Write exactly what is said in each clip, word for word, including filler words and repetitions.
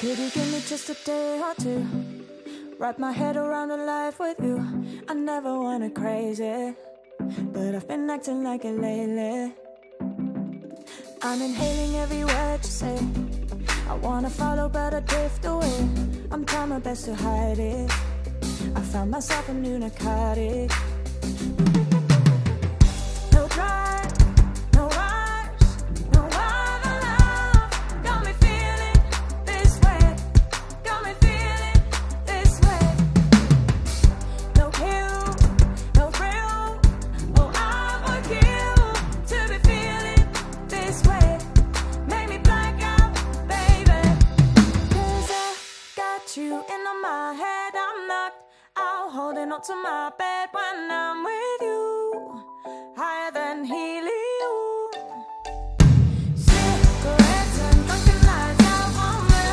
Could you give me just a day or two? Wrap my head around a life with you. I never wanted crazy, but I've been acting like it lately. I'm inhaling every word you say. I wanna follow but I drift away. I'm trying my best to hide it. I found myself a new narcotic. No drive, no rush, no other love. Got me feeling this way. Got me feeling this way. No pill, no thrill. Oh, I would kill to be feeling this way. Make me black out, baby. 'Cause I got you in my head. I'm knocked out, holding on to my bed when I'm with you. Higher than helium. Cigarettes and drunken nights. I wanna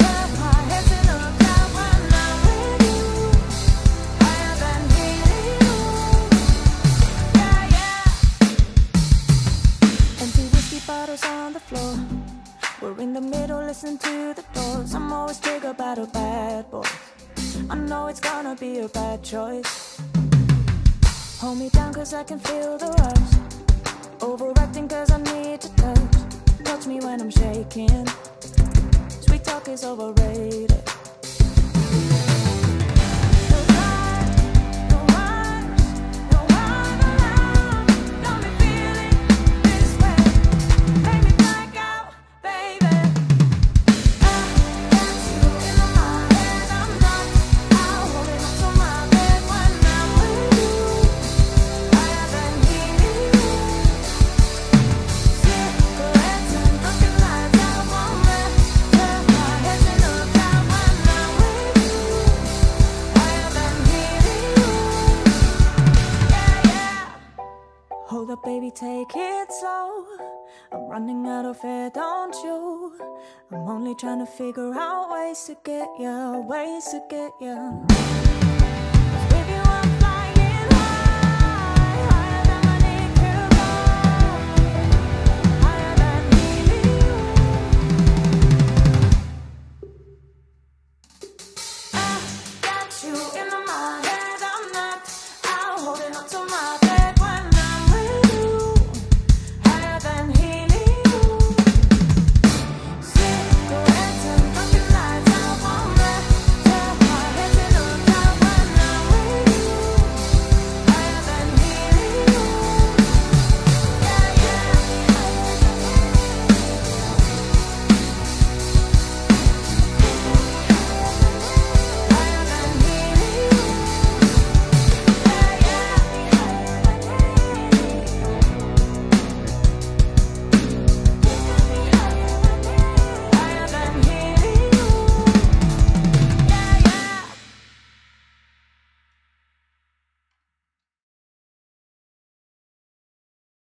turn my head to look out when I'm with you. Higher than helium. Yeah, yeah. Empty whiskey bottles on the floor. We're in the middle, listen to the doors. I'm always triggered by the bad boys. I know it's gonna be a bad choice. Hold me down 'cause I can feel the rush. Overacting 'cause I need to touch. Touch me when I'm shaking. Sweet talk is overrated. Hold up, baby, take it slow. I'm running out of air, don't you? I'm only trying to figure out ways to get ya, ways to get ya.